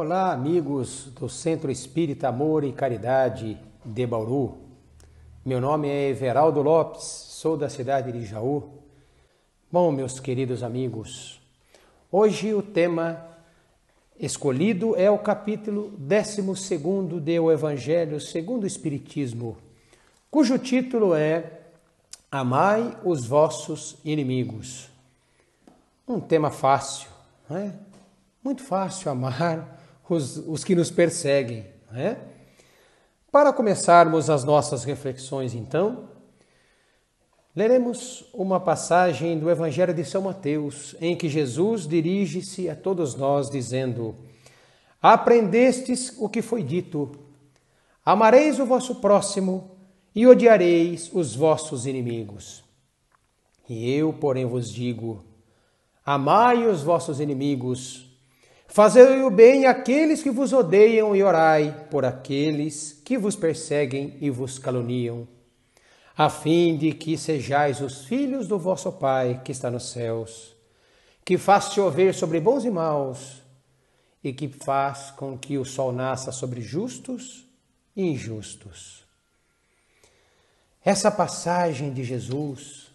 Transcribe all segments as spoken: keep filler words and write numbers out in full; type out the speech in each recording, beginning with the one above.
Olá, amigos do Centro Espírita Amor e Caridade de Bauru. Meu nome é Everaldo Lopes, sou da cidade de Jaú. Bom, meus queridos amigos, hoje o tema escolhido é o capítulo décimo segundo do Evangelho segundo o Espiritismo, cujo título é Amai os vossos inimigos. Um tema fácil, né? Muito fácil amar Os, os que nos perseguem, né? Para começarmos as nossas reflexões, então, leremos uma passagem do Evangelho de São Mateus, em que Jesus dirige-se a todos nós, dizendo: Aprendestes o que foi dito, amareis o vosso próximo e odiareis os vossos inimigos. E eu, porém, vos digo, amai os vossos inimigos, fazei o bem àqueles que vos odeiam e orai por aqueles que vos perseguem e vos caluniam, a fim de que sejais os filhos do vosso Pai que está nos céus, que faz chover sobre bons e maus, e que faz com que o sol nasça sobre justos e injustos. Essa passagem de Jesus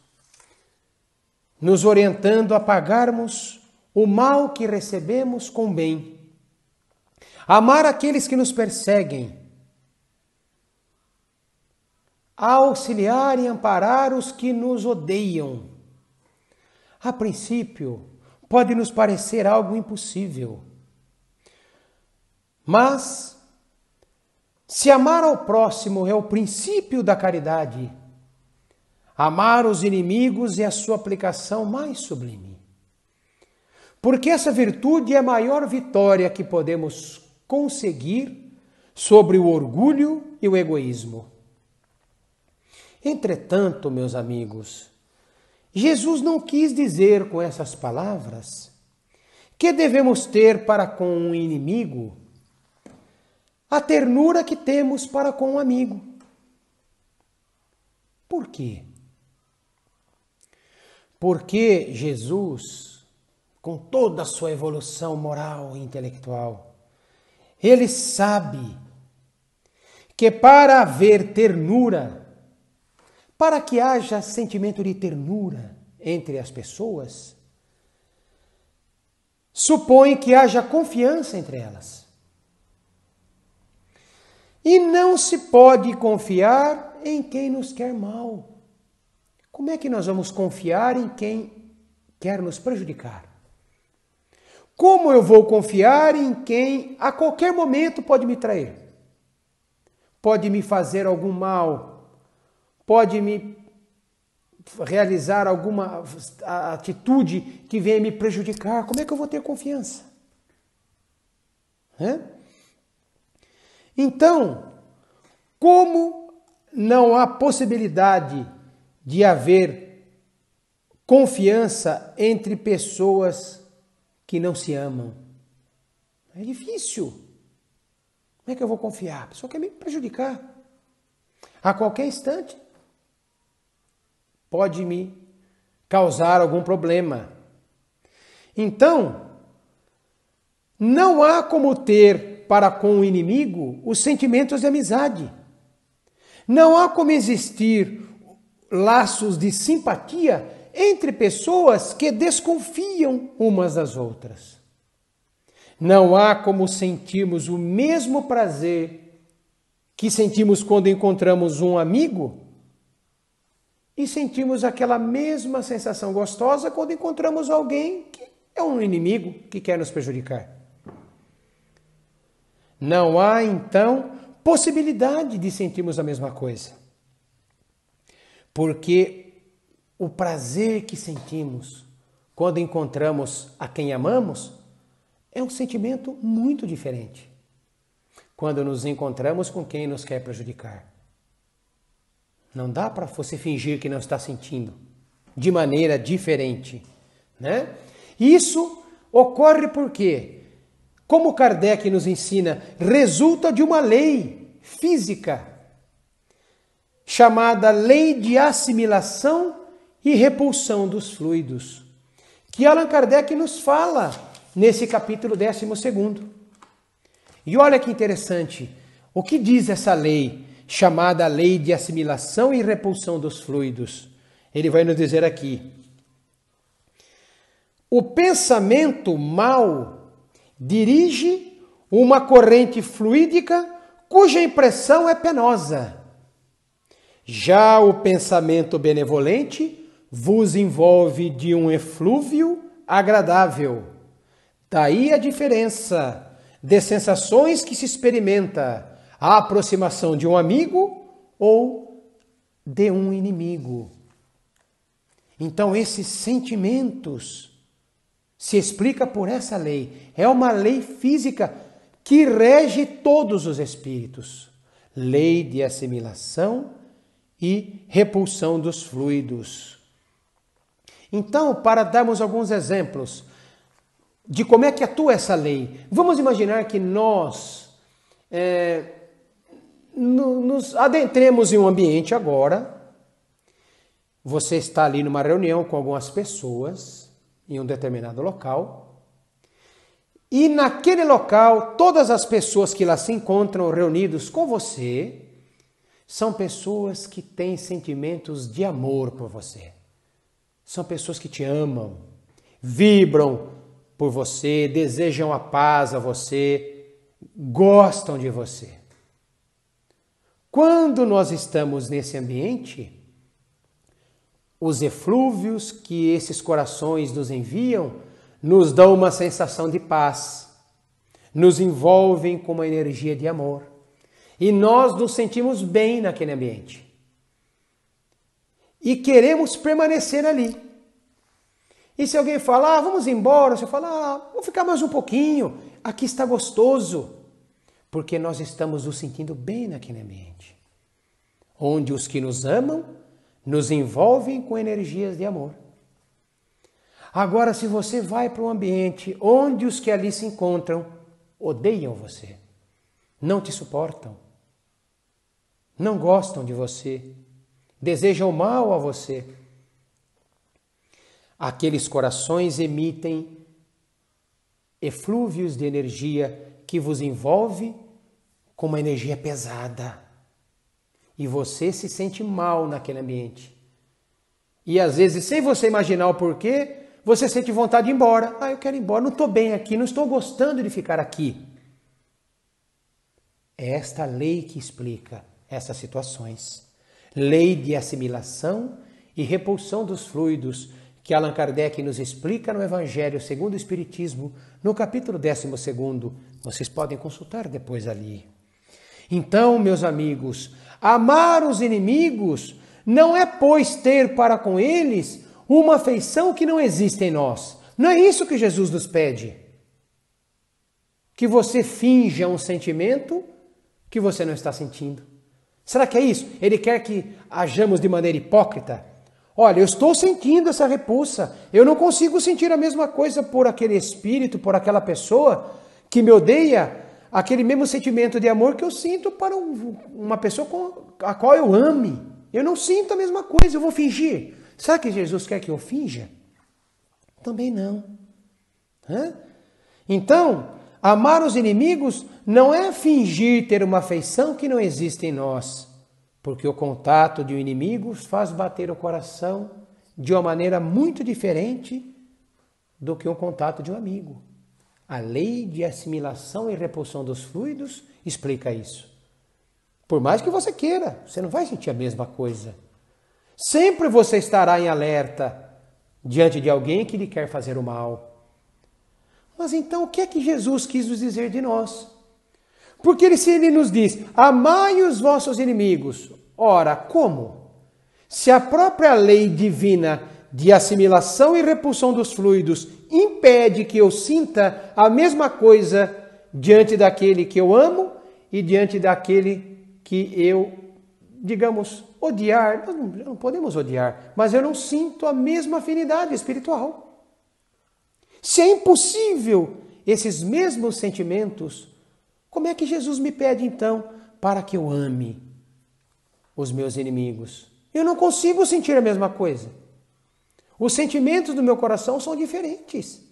nos orientando a pagarmos o mal que recebemos com bem, amar aqueles que nos perseguem, auxiliar e amparar os que nos odeiam. A princípio, pode nos parecer algo impossível, mas se amar ao próximo é o princípio da caridade, amar os inimigos é a sua aplicação mais sublime. Porque essa virtude é a maior vitória que podemos conseguir sobre o orgulho e o egoísmo. Entretanto, meus amigos, Jesus não quis dizer com essas palavras que devemos ter para com um inimigo a ternura que temos para com um amigo. Por quê? Porque Jesus, com toda a sua evolução moral e intelectual, ele sabe que para haver ternura, para que haja sentimento de ternura entre as pessoas, supõe que haja confiança entre elas. E não se pode confiar em quem nos quer mal. Como é que nós vamos confiar em quem quer nos prejudicar? Como eu vou confiar em quem a qualquer momento pode me trair? Pode me fazer algum mal? Pode me realizar alguma atitude que venha me prejudicar? Como é que eu vou ter confiança? Hã? Então, como não há possibilidade de haver confiança entre pessoas que não se amam? É difícil. Como é que eu vou confiar? A pessoa quer me prejudicar. A qualquer instante pode me causar algum problema. Então, não há como ter para com o inimigo os sentimentos de amizade. Não há como existir laços de simpatia entre pessoas que desconfiam umas das outras. Não há como sentirmos o mesmo prazer que sentimos quando encontramos um amigo e sentimos aquela mesma sensação gostosa quando encontramos alguém que é um inimigo que quer nos prejudicar. Não há, então, possibilidade de sentirmos a mesma coisa, porque o prazer que sentimos quando encontramos a quem amamos é um sentimento muito diferente quando nos encontramos com quem nos quer prejudicar. Não dá para você fingir que não está sentindo de maneira diferente, né? Isso ocorre porque, como Kardec nos ensina, resulta de uma lei física chamada lei de assimilação e repulsão dos fluidos, que Allan Kardec nos fala nesse capítulo décimo segundo. E olha que interessante, o que diz essa lei, chamada lei de assimilação e repulsão dos fluidos? Ele vai nos dizer aqui: o pensamento mau dirige uma corrente fluídica cuja impressão é penosa. Já o pensamento benevolente vos envolve de um eflúvio agradável. Daí a diferença de sensações que se experimenta a aproximação de um amigo ou de um inimigo. Então esses sentimentos se explicam por essa lei. É uma lei física que rege todos os espíritos. Lei de assimilação e repulsão dos fluidos. Então, para darmos alguns exemplos de como é que atua essa lei, vamos imaginar que nós é, nos adentremos em um ambiente agora. Você está ali numa reunião com algumas pessoas em um determinado local, e naquele local todas as pessoas que lá se encontram reunidas com você são pessoas que têm sentimentos de amor por você. São pessoas que te amam, vibram por você, desejam a paz a você, gostam de você. Quando nós estamos nesse ambiente, os eflúvios que esses corações nos enviam nos dão uma sensação de paz, nos envolvem com uma energia de amor. E nós nos sentimos bem naquele ambiente. E queremos permanecer ali. E se alguém falar, ah, vamos embora, você fala, ah, vou ficar mais um pouquinho, aqui está gostoso. Porque nós estamos nos sentindo bem naquele ambiente. Onde os que nos amam nos envolvem com energias de amor. Agora, se você vai para um ambiente onde os que ali se encontram odeiam você, não te suportam, não gostam de você, desejam mal a você, aqueles corações emitem eflúvios de energia que vos envolve com uma energia pesada. E você se sente mal naquele ambiente. E às vezes, sem você imaginar o porquê, você sente vontade de ir embora. Ah, eu quero ir embora, não estou bem aqui, não estou gostando de ficar aqui. É esta lei que explica essas situações. Lei de assimilação e repulsão dos fluidos, que Allan Kardec nos explica no Evangelho segundo o Espiritismo, no capítulo décimo segundo. Vocês podem consultar depois ali. Então, meus amigos, amar os inimigos não é, pois, ter para com eles uma afeição que não existe em nós. Não é isso que Jesus nos pede. Que você finja um sentimento que você não está sentindo. Será que é isso? Ele quer que hajamos de maneira hipócrita? Olha, eu estou sentindo essa repulsa. Eu não consigo sentir a mesma coisa por aquele espírito, por aquela pessoa que me odeia, aquele mesmo sentimento de amor que eu sinto para um, uma pessoa com a qual eu ame. Eu não sinto a mesma coisa, eu vou fingir. Será que Jesus quer que eu finja? Também não. Hã? Então, amar os inimigos não é fingir ter uma afeição que não existe em nós, porque o contato de um inimigo faz bater o coração de uma maneira muito diferente do que o contato de um amigo. A lei de assimilação e repulsão dos fluidos explica isso. Por mais que você queira, você não vai sentir a mesma coisa. Sempre você estará em alerta diante de alguém que lhe quer fazer o mal. Mas então o que é que Jesus quis nos dizer de nós? Porque ele, se ele nos diz, amai os vossos inimigos. Ora, como? Se a própria lei divina de assimilação e repulsão dos fluidos impede que eu sinta a mesma coisa diante daquele que eu amo e diante daquele que eu, digamos, odiar. Nós não, não podemos odiar, mas eu não sinto a mesma afinidade espiritual. Se é impossível esses mesmos sentimentos, como é que Jesus me pede então para que eu ame os meus inimigos? Eu não consigo sentir a mesma coisa. Os sentimentos do meu coração são diferentes.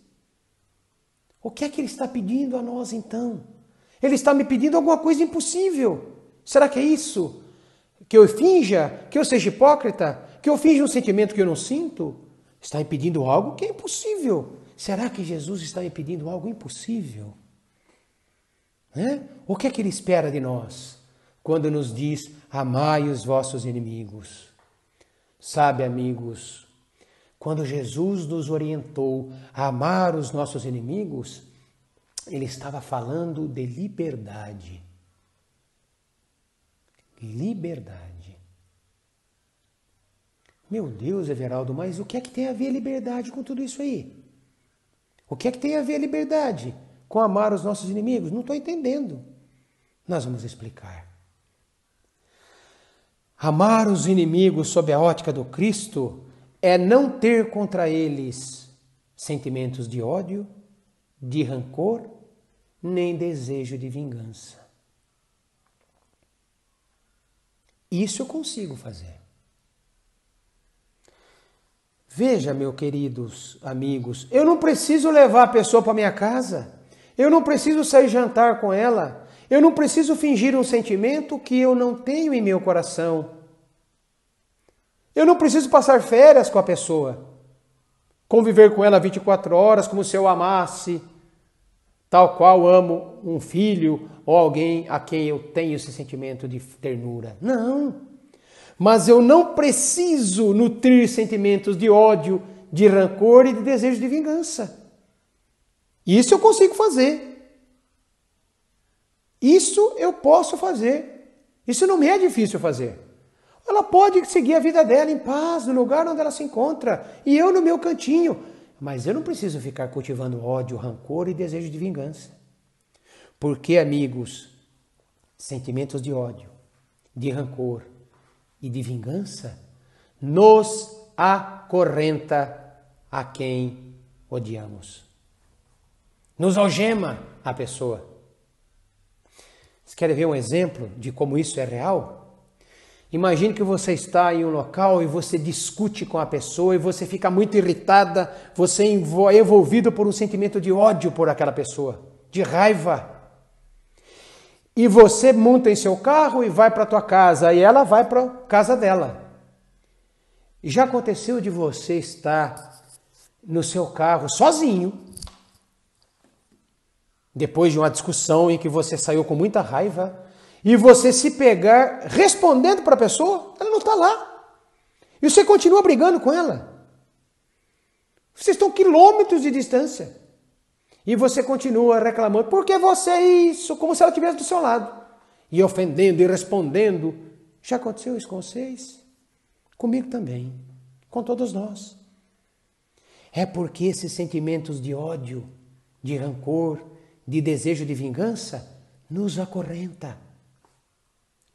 O que é que ele está pedindo a nós, então? Ele está me pedindo alguma coisa impossível. Será que é isso? Que eu finja? Que eu seja hipócrita? Que eu finja um sentimento que eu não sinto? Está me pedindo algo que é impossível. Será que Jesus está me pedindo algo impossível? Né? O que é que ele espera de nós quando nos diz, amai os vossos inimigos? Sabe, amigos, quando Jesus nos orientou a amar os nossos inimigos, ele estava falando de liberdade. Liberdade. Meu Deus, Everaldo, mas o que é que tem a ver liberdade com tudo isso aí? O que é que tem a ver liberdade com amar os nossos inimigos? Não estou entendendo. Nós vamos explicar. Amar os inimigos sob a ótica do Cristo é não ter contra eles sentimentos de ódio, de rancor, nem desejo de vingança. Isso eu consigo fazer. Veja, meus queridos amigos, eu não preciso levar a pessoa para minha casa, eu não preciso sair jantar com ela, eu não preciso fingir um sentimento que eu não tenho em meu coração. Eu não preciso passar férias com a pessoa, conviver com ela vinte e quatro horas como se eu amasse, tal qual amo um filho ou alguém a quem eu tenho esse sentimento de ternura. Não! Mas eu não preciso nutrir sentimentos de ódio, de rancor e de desejo de vingança. Isso eu consigo fazer. Isso eu posso fazer. Isso não me é difícil fazer. Ela pode seguir a vida dela em paz, no lugar onde ela se encontra, e eu no meu cantinho. Mas eu não preciso ficar cultivando ódio, rancor e desejo de vingança. Porque, amigos, sentimentos de ódio, de rancor e de vingança nos acorrenta a quem odiamos. Nos algema a pessoa. Vocês querem ver um exemplo de como isso é real? Imagine que você está em um local e você discute com a pessoa e você fica muito irritada, você é envolvido por um sentimento de ódio por aquela pessoa, de raiva. E você monta em seu carro e vai para a tua casa e ela vai para a casa dela. Já aconteceu de você estar no seu carro sozinho, depois de uma discussão em que você saiu com muita raiva, e você se pegar respondendo para a pessoa, ela não está lá. E você continua brigando com ela. Vocês estão quilômetros de distância. E você continua reclamando, porque você é isso, como se ela estivesse do seu lado. E ofendendo e respondendo. Já aconteceu isso com vocês? Comigo também. Com todos nós. É porque esses sentimentos de ódio, de rancor, de desejo de vingança, nos acorrenta.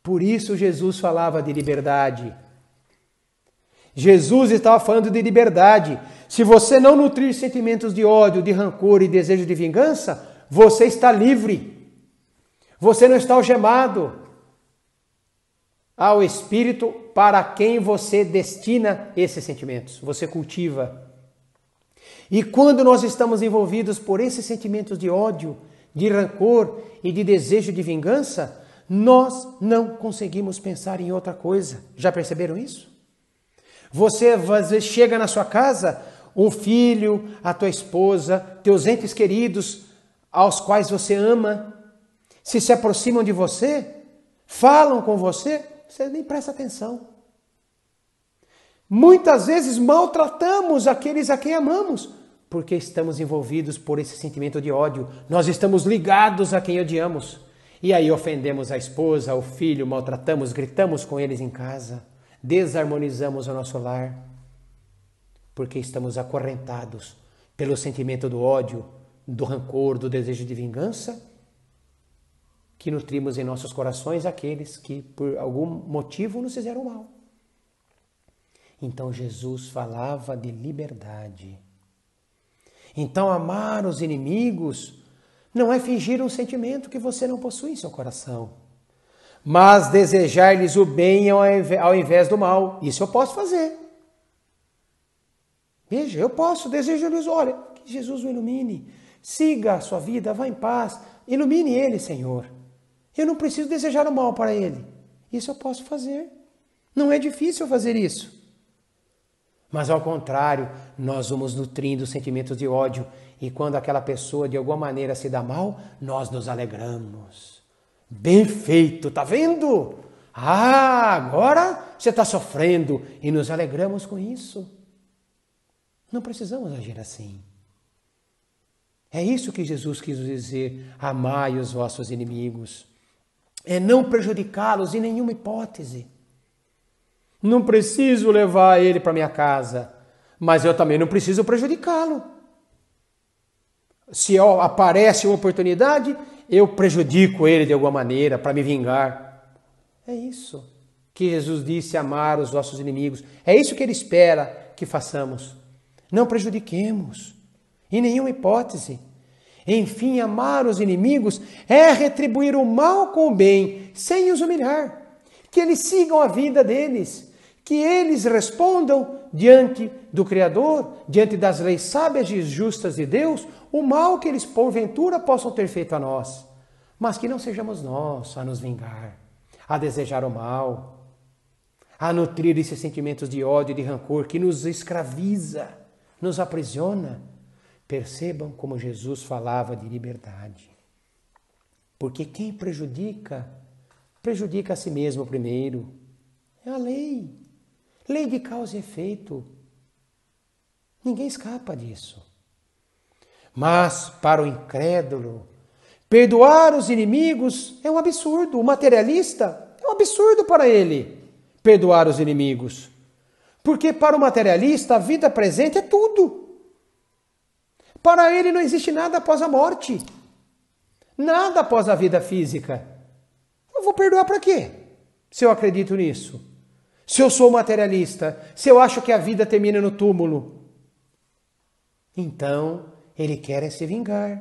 Por isso Jesus falava de liberdade. Jesus estava falando de liberdade. Se você não nutrir sentimentos de ódio, de rancor e desejo de vingança, você está livre. Você não está algemado ao espírito para quem você destina esses sentimentos. Você cultiva. E quando nós estamos envolvidos por esses sentimentos de ódio, de rancor e de desejo de vingança, nós não conseguimos pensar em outra coisa. Já perceberam isso? Você às vezes chega na sua casa, um filho, a tua esposa, teus entes queridos, aos quais você ama, se se aproximam de você, falam com você, você nem presta atenção. Muitas vezes maltratamos aqueles a quem amamos, porque estamos envolvidos por esse sentimento de ódio. Nós estamos ligados a quem odiamos. E aí ofendemos a esposa, o filho, maltratamos, gritamos com eles em casa, desarmonizamos o nosso lar, porque estamos acorrentados pelo sentimento do ódio, do rancor, do desejo de vingança, que nutrimos em nossos corações aqueles que por algum motivo nos fizeram mal. Então Jesus falava de liberdade. Então amar os inimigos não é fingir um sentimento que você não possui em seu coração, mas desejar-lhes o bem ao invés do mal. Isso eu posso fazer. Veja, eu posso, desejo-lhes, olha, que Jesus o ilumine. Siga a sua vida, vá em paz, ilumine ele, Senhor. Eu não preciso desejar o mal para ele. Isso eu posso fazer. Não é difícil fazer isso. Mas, ao contrário, nós vamos nutrindo sentimentos de ódio e quando aquela pessoa, de alguma maneira, se dá mal, nós nos alegramos. Bem feito, tá vendo? Ah, agora você está sofrendo e nos alegramos com isso. Não precisamos agir assim. É isso que Jesus quis dizer, amai os vossos inimigos. É não prejudicá-los em nenhuma hipótese. Não preciso levar ele para minha casa, mas eu também não preciso prejudicá-lo. Se aparece uma oportunidade, eu prejudico ele de alguma maneira para me vingar. É isso que Jesus disse, amar os nossos inimigos. É isso que ele espera que façamos. Não prejudiquemos, em nenhuma hipótese. Enfim, amar os inimigos é retribuir o mal com o bem, sem os humilhar. Que eles sigam a vida deles, que eles respondam diante do Criador, diante das leis sábias e justas de Deus, o mal que eles porventura possam ter feito a nós, mas que não sejamos nós a nos vingar, a desejar o mal, a nutrir esses sentimentos de ódio e de rancor que nos escraviza, nos aprisiona. Percebam como Jesus falava de liberdade, porque quem prejudica, prejudica a si mesmo primeiro. É a lei. Lei de causa e efeito. Ninguém escapa disso. Mas, para o incrédulo, perdoar os inimigos é um absurdo. O materialista é um absurdo para ele, perdoar os inimigos. Porque, para o materialista, a vida presente é tudo. Para ele não existe nada após a morte. Nada após a vida física. Eu vou perdoar para quê? Se eu acredito nisso. Se eu sou materialista. Se eu acho que a vida termina no túmulo. Então, ele quer é se vingar.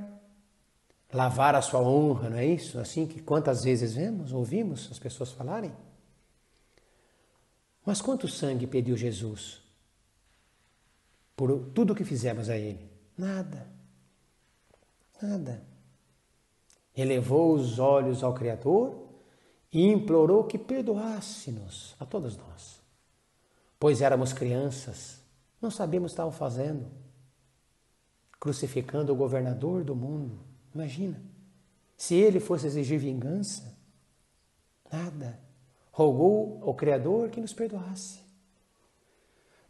Lavar a sua honra, não é isso? Assim que quantas vezes vemos, ouvimos as pessoas falarem. Mas quanto sangue pediu Jesus? Por tudo o que fizemos a ele? Nada. Nada. Elevou os olhos ao Criador e implorou que perdoasse-nos, a todos nós, pois éramos crianças, não sabíamos o que estavam fazendo, crucificando o governador do mundo. Imagina, se ele fosse exigir vingança, nada, rogou ao Criador que nos perdoasse.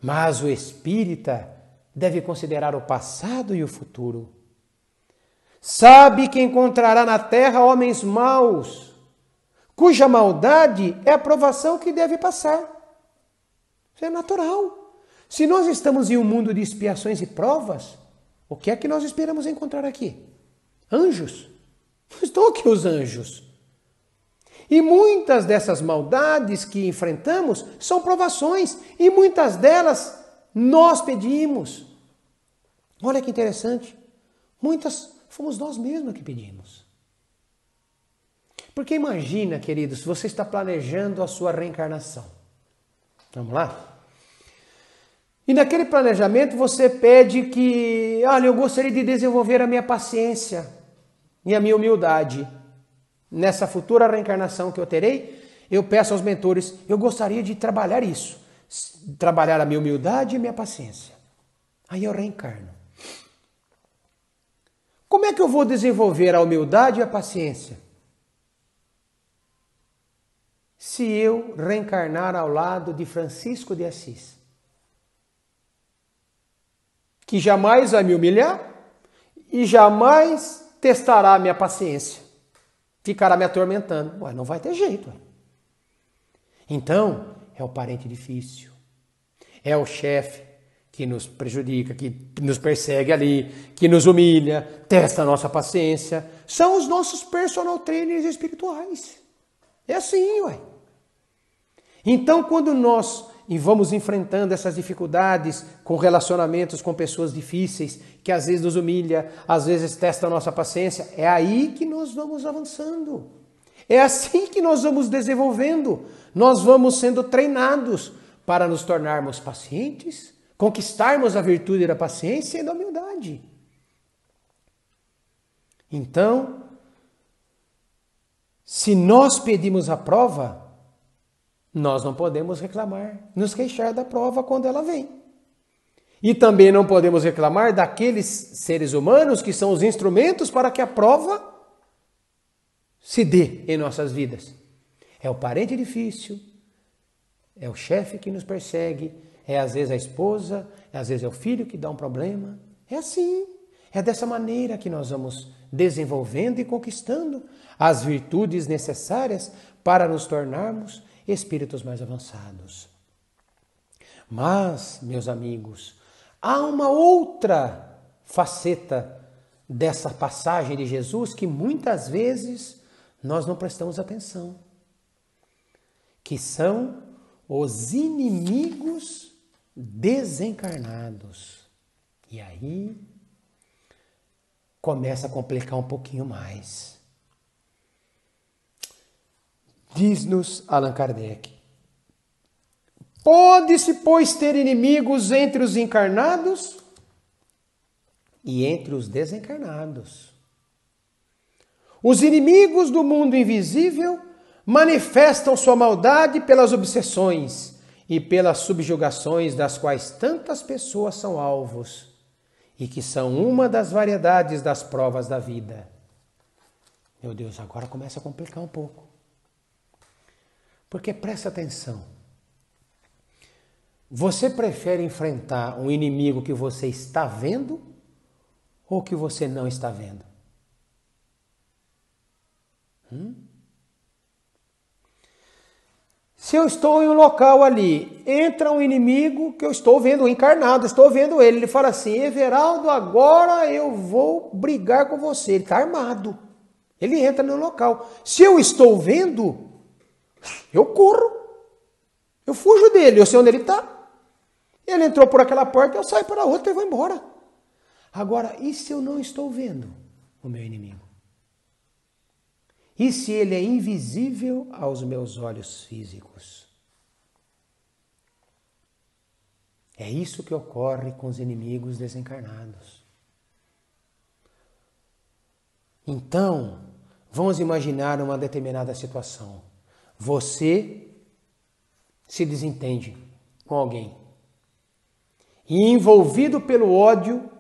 Mas o espírita deve considerar o passado e o futuro. Sabe que encontrará na terra homens maus, cuja maldade é a provação que deve passar. Isso é natural. Se nós estamos em um mundo de expiações e provas, o que é que nós esperamos encontrar aqui? Anjos? Não estão aqui os anjos. E muitas dessas maldades que enfrentamos são provações, e muitas delas nós pedimos. Olha que interessante. Muitas fomos nós mesmos que pedimos. Porque imagina, queridos, você está planejando a sua reencarnação. Vamos lá? E naquele planejamento você pede que, olha, eu gostaria de desenvolver a minha paciência e a minha humildade. Nessa futura reencarnação que eu terei, eu peço aos mentores, eu gostaria de trabalhar isso. Trabalhar a minha humildade e a minha paciência. Aí eu reencarno. Como é que eu vou desenvolver a humildade e a paciência? Se eu reencarnar ao lado de Francisco de Assis, que jamais vai me humilhar e jamais testará a minha paciência, ficará me atormentando. Ué, não vai ter jeito. Ué. Então, é o parente difícil, é o chefe que nos prejudica, que nos persegue ali, que nos humilha, testa a nossa paciência. São os nossos personal trainers espirituais. É assim, ué. Então, quando nós vamos enfrentando essas dificuldades com relacionamentos com pessoas difíceis, que às vezes nos humilha, às vezes testa a nossa paciência, é aí que nós vamos avançando. É assim que nós vamos desenvolvendo. Nós vamos sendo treinados para nos tornarmos pacientes, conquistarmos a virtude da paciência e da humildade. Então, se nós pedimos a prova, nós não podemos reclamar, nos queixar da prova quando ela vem. E também não podemos reclamar daqueles seres humanos que são os instrumentos para que a prova se dê em nossas vidas. É o parente difícil, é o chefe que nos persegue, é às vezes a esposa, é, às vezes é o filho que dá um problema. É assim, é dessa maneira que nós vamos desenvolvendo e conquistando as virtudes necessárias para nos tornarmos espíritos mais avançados. Mas, meus amigos, há uma outra faceta dessa passagem de Jesus que muitas vezes nós não prestamos atenção, que são os inimigos desencarnados. E aí começa a complicar um pouquinho mais. Diz-nos Allan Kardec: pode-se, pois, ter inimigos entre os encarnados e entre os desencarnados. Os inimigos do mundo invisível manifestam sua maldade pelas obsessões e pelas subjugações das quais tantas pessoas são alvos e que são uma das variedades das provas da vida. Meu Deus, agora começa a complicar um pouco. Porque presta atenção. Você prefere enfrentar um inimigo que você está vendo ou que você não está vendo? Hum? Se eu estou em um local ali, entra um inimigo que eu estou vendo, encarnado, estou vendo ele. Ele fala assim: Everaldo, agora eu vou brigar com você. Ele está armado. Ele entra no local. Se eu estou vendo, eu corro. Eu fujo dele, eu sei onde ele está. Ele entrou por aquela porta, eu saio para a outra e vou embora. Agora, e se eu não estou vendo o meu inimigo? E se ele é invisível aos meus olhos físicos? É isso que ocorre com os inimigos desencarnados. Então, vamos imaginar uma determinada situação. Você se desentende com alguém. E envolvido pelo ódio,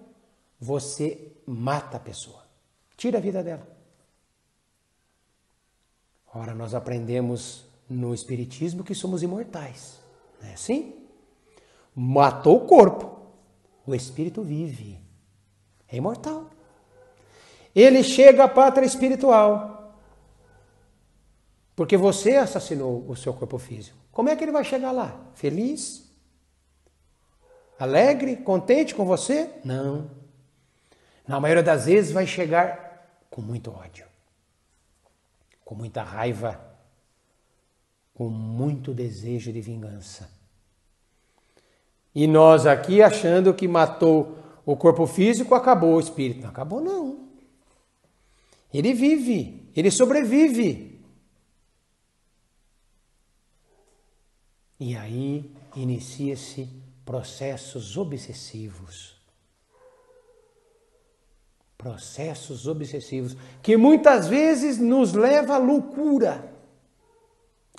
você mata a pessoa. Tira a vida dela. Ora, nós aprendemos no Espiritismo que somos imortais. Não é assim? Matou o corpo. O espírito vive. É imortal. Ele chega à pátria espiritual. Porque você assassinou o seu corpo físico. Como é que ele vai chegar lá? Feliz? Alegre? Contente com você? Não. Na maioria das vezes vai chegar com muito ódio, com muita raiva, com muito desejo de vingança. E nós aqui achando que matou o corpo físico, acabou o espírito. Não acabou, não. Ele vive, ele sobrevive. E aí inicia-se processos obsessivos. Processos obsessivos que muitas vezes nos leva à loucura,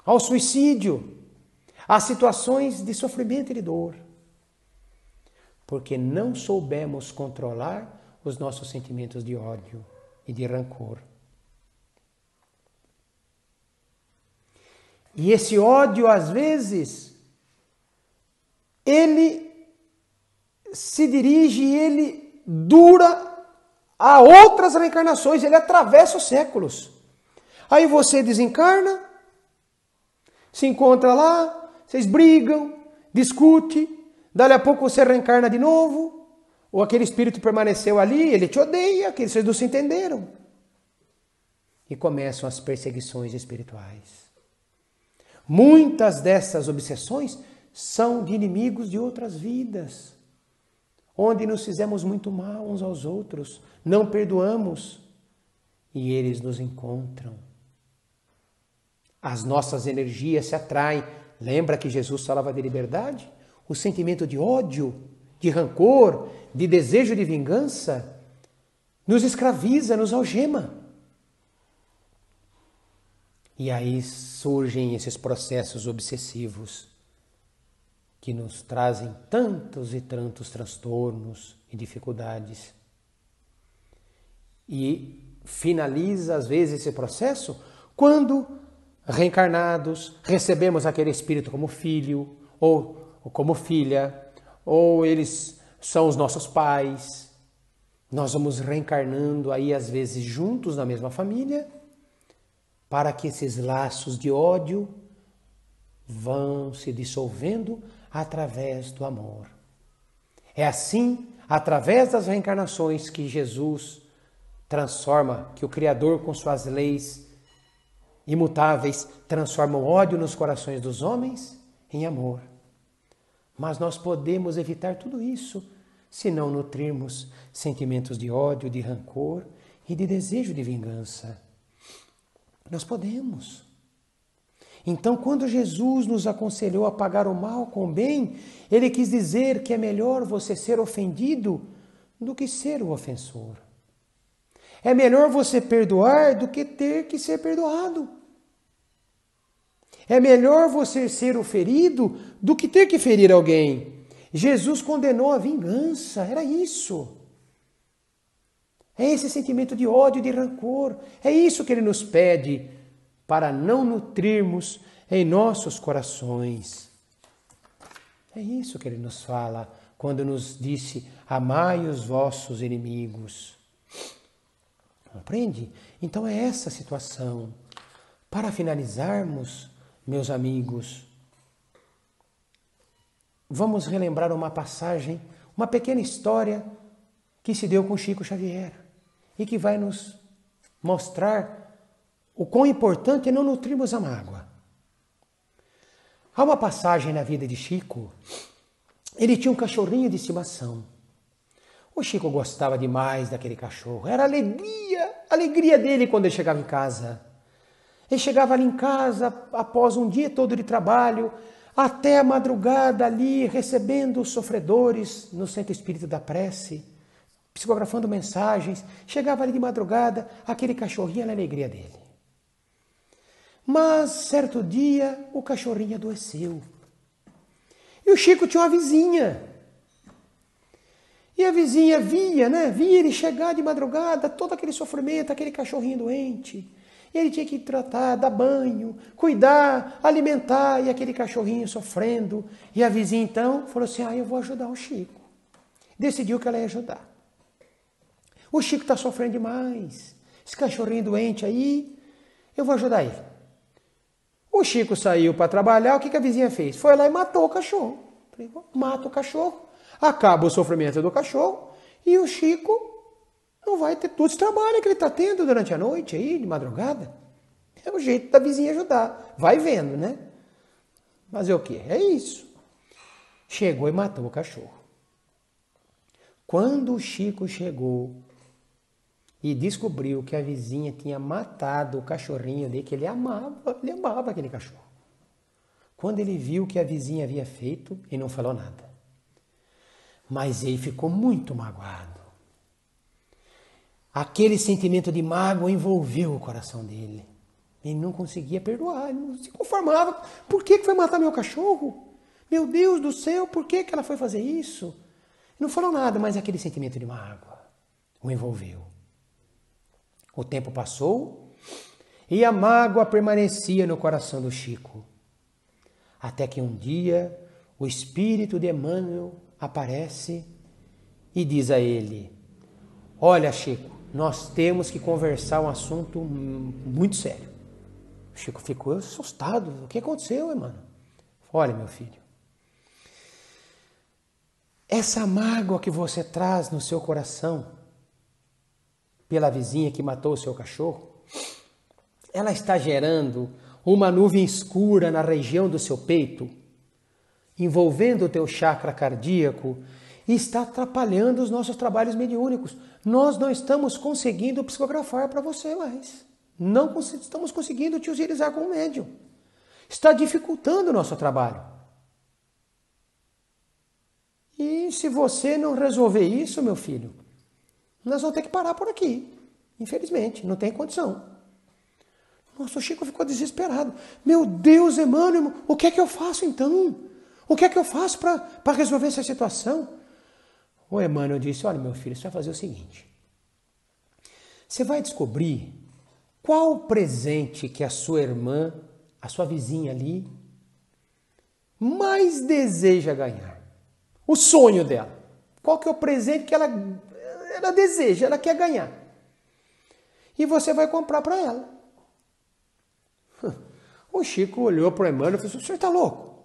ao suicídio, a situações de sofrimento e de dor. Porque não soubemos controlar os nossos sentimentos de ódio e de rancor. E esse ódio, às vezes, ele se dirige e ele dura a outras reencarnações, ele atravessa os séculos. Aí você desencarna, se encontra lá, vocês brigam, discutem, dali a pouco você reencarna de novo, ou aquele espírito permaneceu ali, ele te odeia, aqueles vocês não se entenderam. E começam as perseguições espirituais. Muitas dessas obsessões são de inimigos de outras vidas, onde nos fizemos muito mal uns aos outros, não perdoamos e eles nos encontram. As nossas energias se atraem. Lembra que Jesus falava de liberdade? O sentimento de ódio, de rancor, de desejo de vingança nos escraviza, nos algema. E aí surgem esses processos obsessivos que nos trazem tantos e tantos transtornos e dificuldades. E finaliza, às vezes, esse processo quando, reencarnados, recebemos aquele espírito como filho ou, ou como filha, ou eles são os nossos pais. Nós vamos reencarnando aí, às vezes, juntos na mesma família, para que esses laços de ódio vão se dissolvendo através do amor. É assim, através das reencarnações, que Jesus transforma, que o Criador, com suas leis imutáveis, transforma o ódio nos corações dos homens em amor. Mas nós podemos evitar tudo isso se não nutrirmos sentimentos de ódio, de rancor e de desejo de vingança. Nós podemos. Então, quando Jesus nos aconselhou a pagar o mal com o bem, ele quis dizer que é melhor você ser ofendido do que ser o ofensor. É melhor você perdoar do que ter que ser perdoado. É melhor você ser o ferido do que ter que ferir alguém. Jesus condenou a vingança, era isso. É esse sentimento de ódio, de rancor. É isso que ele nos pede, para não nutrirmos em nossos corações. É isso que ele nos fala quando nos disse: amai os vossos inimigos. Compreende? Então é essa situação. Para finalizarmos, meus amigos, vamos relembrar uma passagem, uma pequena história que se deu com Chico Xavier e que vai nos mostrar o quão importante é não nutrirmos a mágoa. Há uma passagem na vida de Chico. Ele tinha um cachorrinho de estimação. O Chico gostava demais daquele cachorro. Era a alegria, a alegria dele quando ele chegava em casa. Ele chegava ali em casa após um dia todo de trabalho, até a madrugada ali, recebendo os sofredores no Centro Espírita da Prece, psicografando mensagens. Chegava ali de madrugada, aquele cachorrinho era a alegria dele. Mas, certo dia, o cachorrinho adoeceu. E o Chico tinha uma vizinha. E a vizinha via, né? Via ele chegar de madrugada, todo aquele sofrimento, aquele cachorrinho doente. E ele tinha que tratar, dar banho, cuidar, alimentar, e aquele cachorrinho sofrendo. E a vizinha, então, falou assim: ah, eu vou ajudar o Chico. Decidiu que ela ia ajudar. O Chico está sofrendo demais. Esse cachorrinho doente aí, eu vou ajudar ele. O Chico saiu para trabalhar, o que a vizinha fez? Foi lá e matou o cachorro. Mata o cachorro, acaba o sofrimento do cachorro, e o Chico não vai ter todo esse trabalho que ele está tendo durante a noite, aí, de madrugada. É o jeito da vizinha ajudar. Vai vendo, né? Mas é o quê? É isso. Chegou e matou o cachorro. Quando o Chico chegou e descobriu que a vizinha tinha matado o cachorrinho dele, que ele amava, ele amava aquele cachorro. Quando ele viu o que a vizinha havia feito, ele não falou nada. Mas ele ficou muito magoado. Aquele sentimento de mágoa envolveu o coração dele. Ele não conseguia perdoar, ele não se conformava. Por que foi matar meu cachorro? Meu Deus do céu, por que ela foi fazer isso? Ele não falou nada, mas aquele sentimento de mágoa o envolveu. O tempo passou e a mágoa permanecia no coração do Chico. Até que um dia o espírito de Emmanuel aparece e diz a ele: olha, Chico, nós temos que conversar um assunto muito sério. O Chico ficou assustado. O que aconteceu, Emmanuel? Olha, meu filho, essa mágoa que você traz no seu coração pela vizinha que matou o seu cachorro, ela está gerando uma nuvem escura na região do seu peito, envolvendo o teu chakra cardíaco, e está atrapalhando os nossos trabalhos mediúnicos. Nós não estamos conseguindo psicografar para você mais. Não estamos conseguindo te utilizar como médium. Está dificultando o nosso trabalho. E se você não resolver isso, meu filho, nós vamos ter que parar por aqui. Infelizmente, não tem condição. Nossa, o Chico ficou desesperado. Meu Deus, Emmanuel, o que é que eu faço então? O que é que eu faço para resolver essa situação? O Emmanuel disse, olha, meu filho, você vai fazer o seguinte. Você vai descobrir qual o presente que a sua irmã, a sua vizinha ali, mais deseja ganhar. O sonho dela. Qual que é o presente que ela, ela deseja, ela quer ganhar. E você vai comprar para ela. O Chico olhou para o Emmanuel e falou, o senhor está louco?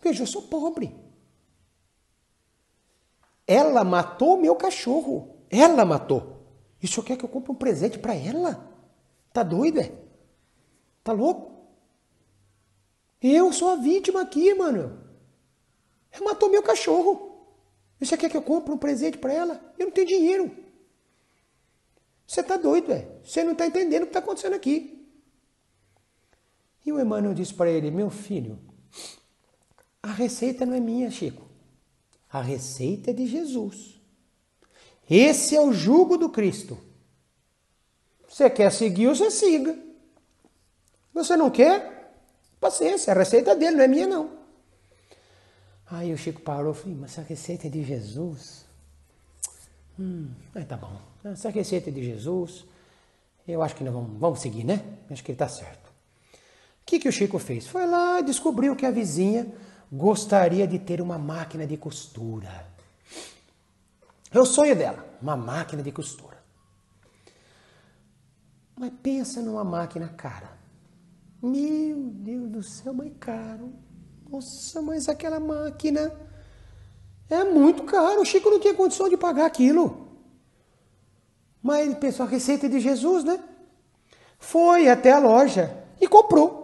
Veja, eu sou pobre. Ela matou meu cachorro. Ela matou. E o senhor quer que eu compre um presente para ela? Tá doido, é? Tá louco? Eu sou a vítima aqui, mano. Ela matou meu cachorro. E você quer que eu compre um presente para ela? Eu não tenho dinheiro. Você tá doido, é? Você não tá entendendo o que tá acontecendo aqui. E o Emmanuel disse para ele, meu filho, a receita não é minha, Chico. A receita é de Jesus. Esse é o jugo do Cristo. Você quer seguir, você siga. Você não quer? Paciência, a receita dele, não é minha, não. Aí o Chico parou e falou, mas a receita é de Jesus? Hum, aí tá bom. Essa receita é de Jesus, eu acho que nós vamos, vamos seguir, né? Acho que ele tá certo. O que, que o Chico fez? Foi lá e descobriu que a vizinha gostaria de ter uma máquina de costura. É o sonho dela, uma máquina de costura. Mas pensa numa máquina cara. Meu Deus do céu, mas caro. Nossa, mas aquela máquina é muito caro. O Chico não tinha condição de pagar aquilo. Mas ele pensou, a receita de Jesus, né? Foi até a loja e comprou.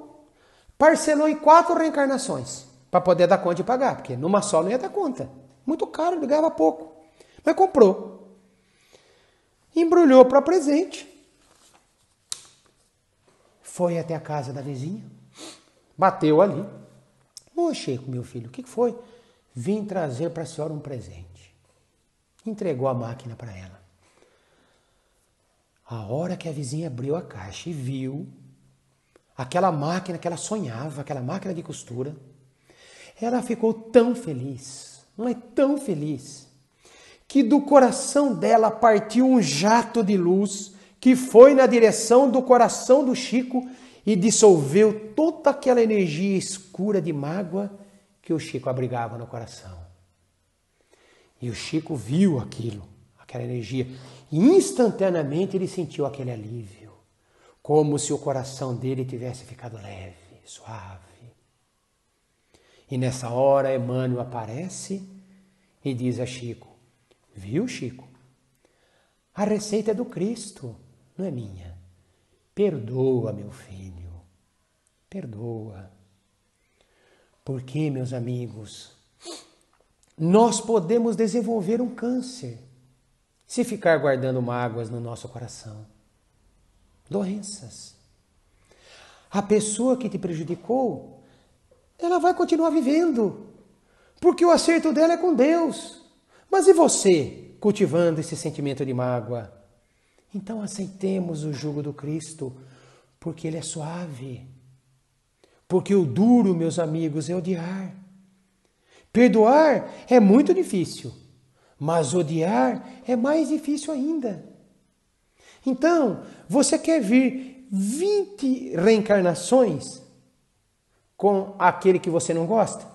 Parcelou em quatro reencarnações para poder dar conta de pagar, porque numa só não ia dar conta. Muito caro, ele ganhava pouco. Mas comprou, embrulhou para presente, foi até a casa da vizinha, bateu ali. Ô, Chico, meu filho, o que foi? Vim trazer para a senhora um presente. Entregou a máquina para ela. A hora que a vizinha abriu a caixa e viu aquela máquina que ela sonhava, aquela máquina de costura, ela ficou tão feliz, mas tão feliz, que do coração dela partiu um jato de luz que foi na direção do coração do Chico e dissolveu toda aquela energia escura de mágoa que o Chico abrigava no coração. E o Chico viu aquilo, aquela energia, e instantaneamente ele sentiu aquele alívio, como se o coração dele tivesse ficado leve, suave. E nessa hora Emmanuel aparece e diz a Chico, viu, Chico? A receita é do Cristo, não é minha. Perdoa, meu filho. Perdoa. Porque, meus amigos, nós podemos desenvolver um câncer se ficar guardando mágoas no nosso coração. Doenças. A pessoa que te prejudicou, ela vai continuar vivendo, porque o acerto dela é com Deus. Mas e você, cultivando esse sentimento de mágoa? Então aceitemos o jugo do Cristo, porque ele é suave. Porque o duro, meus amigos, é odiar. Perdoar é muito difícil, mas odiar é mais difícil ainda. Então, você quer vir vinte reencarnações com aquele que você não gosta?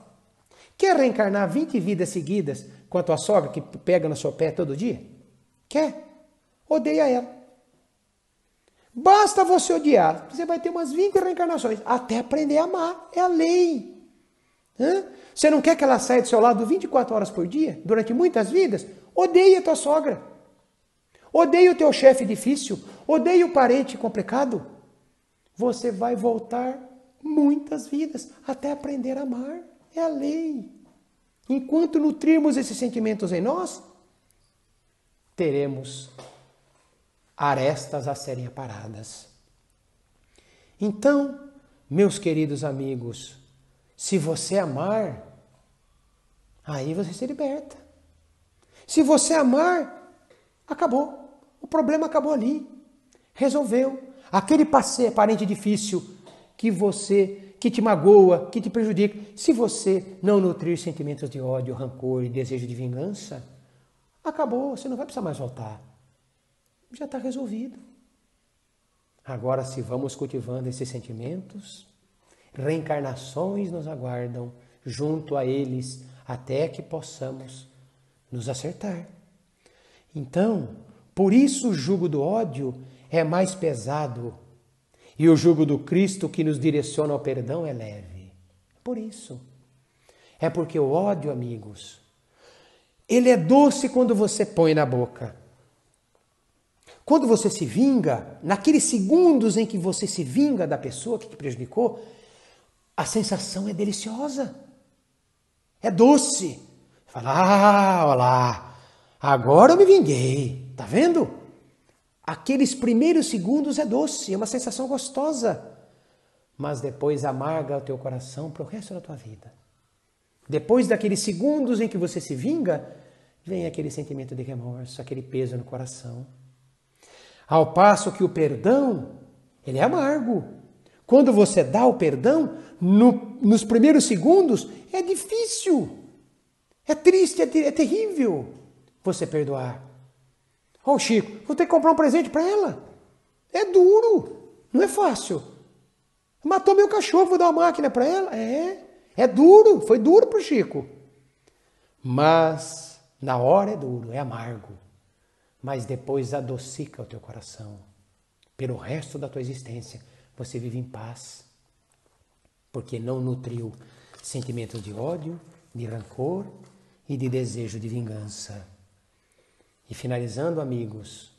Quer reencarnar vinte vidas seguidas com a tua sogra que pega no seu pé todo dia? Quer? Odeia ela. Basta você odiar. Você vai ter umas vinte reencarnações. Até aprender a amar. É a lei. Hã? Você não quer que ela saia do seu lado vinte e quatro horas por dia? Durante muitas vidas? Odeia a tua sogra. Odeia o teu chefe difícil. Odeia o parente complicado. Você vai voltar muitas vidas. Até aprender a amar. É a lei. Enquanto nutrirmos esses sentimentos em nós, teremos arestas a serem aparadas. Então, meus queridos amigos, se você amar, aí você se liberta. Se você amar, Acabou. O problema acabou ali. Resolveu. Aquele parente difícil que você, que te magoa, que te prejudica, se você não nutrir sentimentos de ódio, rancor e desejo de vingança, acabou, você não vai precisar mais voltar. Já está resolvido. Agora, se vamos cultivando esses sentimentos, reencarnações nos aguardam junto a eles até que possamos nos acertar. Então, por isso o jugo do ódio é mais pesado e o jugo do Cristo que nos direciona ao perdão é leve. Por isso. É porque o ódio, amigos, ele é doce quando você põe na boca. Quando você se vinga, naqueles segundos em que você se vinga da pessoa que te prejudicou, a sensação é deliciosa. É doce. Você fala, ah, olha lá, agora eu me vinguei. Tá vendo? Aqueles primeiros segundos é doce, é uma sensação gostosa. Mas depois amarga o teu coração para o resto da tua vida. Depois daqueles segundos em que você se vinga, vem aquele sentimento de remorso, aquele peso no coração. Ao passo que o perdão, ele é amargo. Quando você dá o perdão, no, nos primeiros segundos, é difícil. É triste, é, ter, é terrível você perdoar. Ó, Chico, vou ter que comprar um presente para ela. É duro, não é fácil. Matou meu cachorro, vou dar uma máquina para ela. É... É duro, foi duro para o Chico. Mas na hora é duro, é amargo. Mas depois adocica o teu coração. Pelo resto da tua existência, você vive em paz. Porque não nutriu sentimentos de ódio, de rancor e de desejo de vingança. E finalizando, amigos.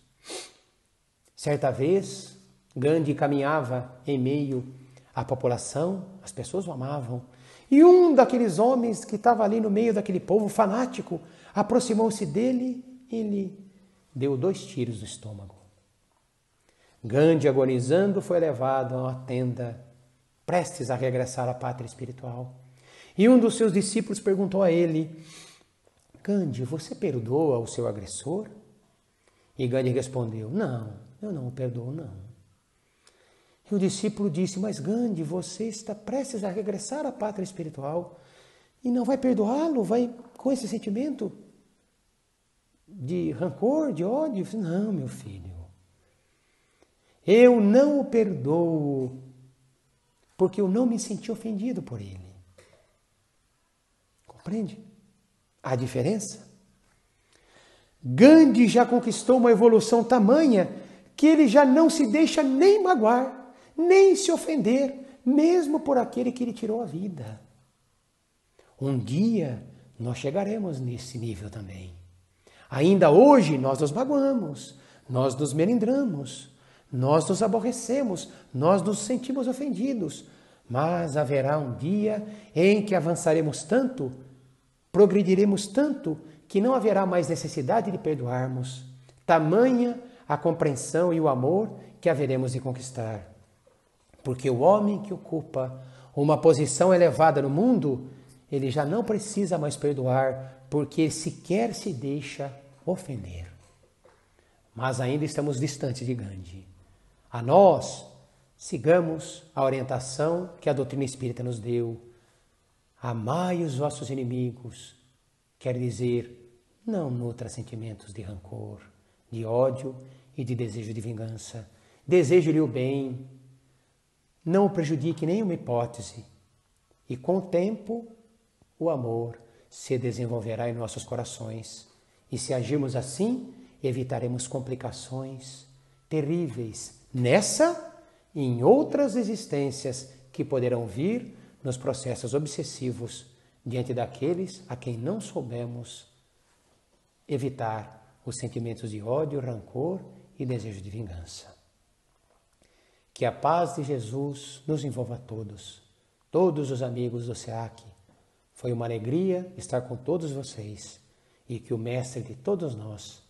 Certa vez, Gandhi caminhava em meio à população. As pessoas o amavam. E um daqueles homens que estava ali no meio daquele povo fanático aproximou-se dele e lhe deu dois tiros no estômago. Gandhi, agonizando, foi levado a uma tenda, prestes a regressar à pátria espiritual. E um dos seus discípulos perguntou a ele, Gandhi, você perdoa o seu agressor? E Gandhi respondeu, não, eu não o perdoo, não. E o discípulo disse, mas Gandhi, você está prestes a regressar à pátria espiritual e não vai perdoá-lo, vai com esse sentimento de rancor, de ódio? Não, meu filho, eu não o perdoo porque eu não me senti ofendido por ele. Compreende a diferença? Gandhi já conquistou uma evolução tamanha que ele já não se deixa nem magoar, nem se ofender, mesmo por aquele que lhe tirou a vida. Um dia nós chegaremos nesse nível também. Ainda hoje nós nos magoamos, nós nos melindramos, nós nos aborrecemos, nós nos sentimos ofendidos, mas haverá um dia em que avançaremos tanto, progrediremos tanto, que não haverá mais necessidade de perdoarmos. Tamanha a compreensão e o amor que haveremos de conquistar. Porque o homem que ocupa uma posição elevada no mundo, ele já não precisa mais perdoar, porque sequer se deixa ofender. Mas ainda estamos distantes de Gandhi. A nós, sigamos a orientação que a doutrina espírita nos deu. Amai os vossos inimigos, quer dizer, não nutra sentimentos de rancor, de ódio e de desejo de vingança. Desejo-lhe o bem. Não prejudique nenhuma hipótese, e com o tempo o amor se desenvolverá em nossos corações. E se agirmos assim, evitaremos complicações terríveis nessa e em outras existências que poderão vir nos processos obsessivos diante daqueles a quem não soubemos evitar os sentimentos de ódio, rancor e desejo de vingança. Que a paz de Jesus nos envolva a todos, todos os amigos do SEAC. Foi uma alegria estar com todos vocês e que o Mestre de todos nós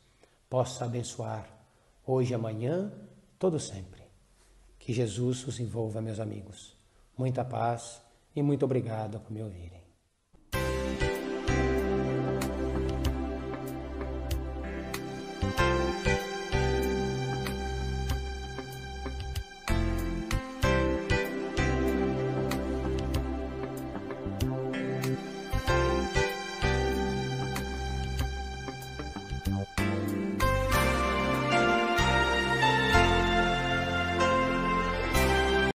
possa abençoar hoje, amanhã, todo sempre. Que Jesus os envolva, meus amigos. Muita paz e muito obrigado por me ouvirem.